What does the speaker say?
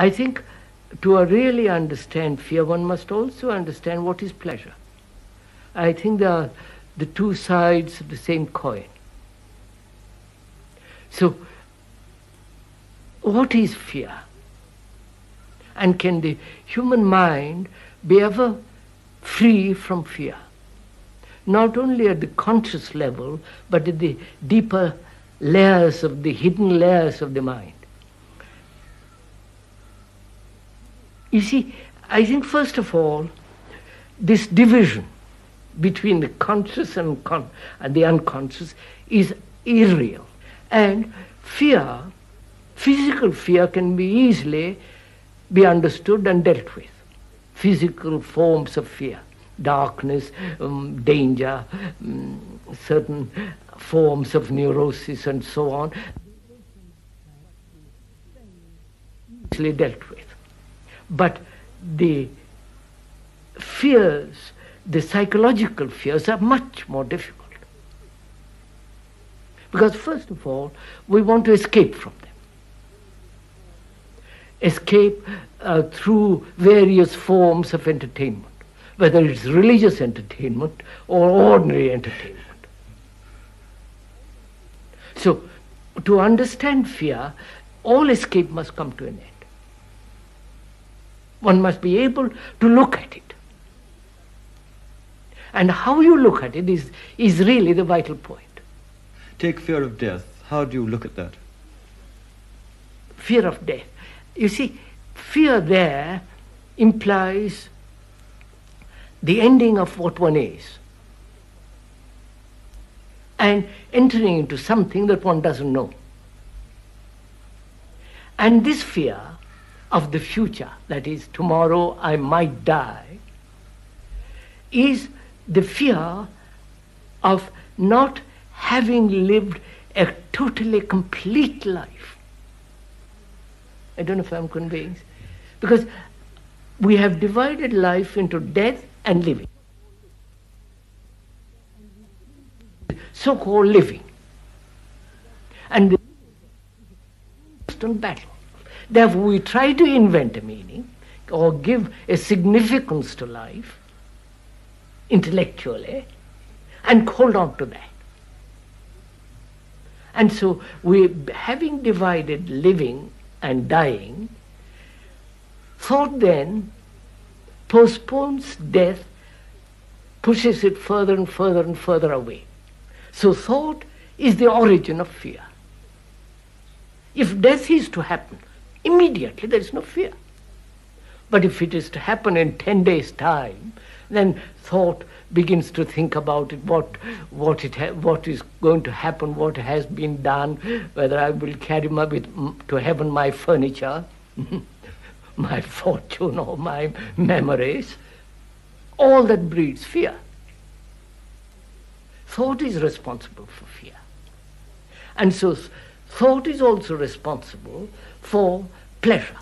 I think to really understand fear, one must also understand what is pleasure. I think there are the two sides of the same coin. So, what is fear? And can the human mind be ever free from fear? Not only at the conscious level, but at the deeper layers of the hidden layers of the mind. You see, I think first of all, this division between the conscious and the unconscious is irreal. And fear, physical fear, can be easily be understood and dealt with. Physical forms of fear, darkness, danger, certain forms of neurosis and so on, easily dealt with. But the fears, the psychological fears, are much more difficult. Because first of all, we want to escape from them. Escape through various forms of entertainment, whether it's religious entertainment or ordinary entertainment. So, to understand fear, all escape must come to an end. One must be able to look at it. And how you look at it is really the vital point. Take fear of death. How do you look at that? Fear of death. You see, fear there implies the ending of what one is and entering into something that one doesn't know. And this fear of the future, that is, tomorrow I might die, is the fear of not having lived a totally complete life. I don't know if I'm conveying. Because we have divided life into death and living. So-called living. And the constant battle. Therefore, we try to invent a meaning or give a significance to life intellectually and hold on to that. And so, we, having divided living and dying, thought then postpones death, pushes it further and further and further away. So thought is the origin of fear. If death is to happen immediately, there is no fear. But if it is to happen in 10 days' time, then thought begins to think about it, what is going to happen, what has been done, whether I will carry to heaven my furniture, my fortune or my memories. All that breeds fear. Thought is responsible for fear. And so thought is also responsible for pleasure.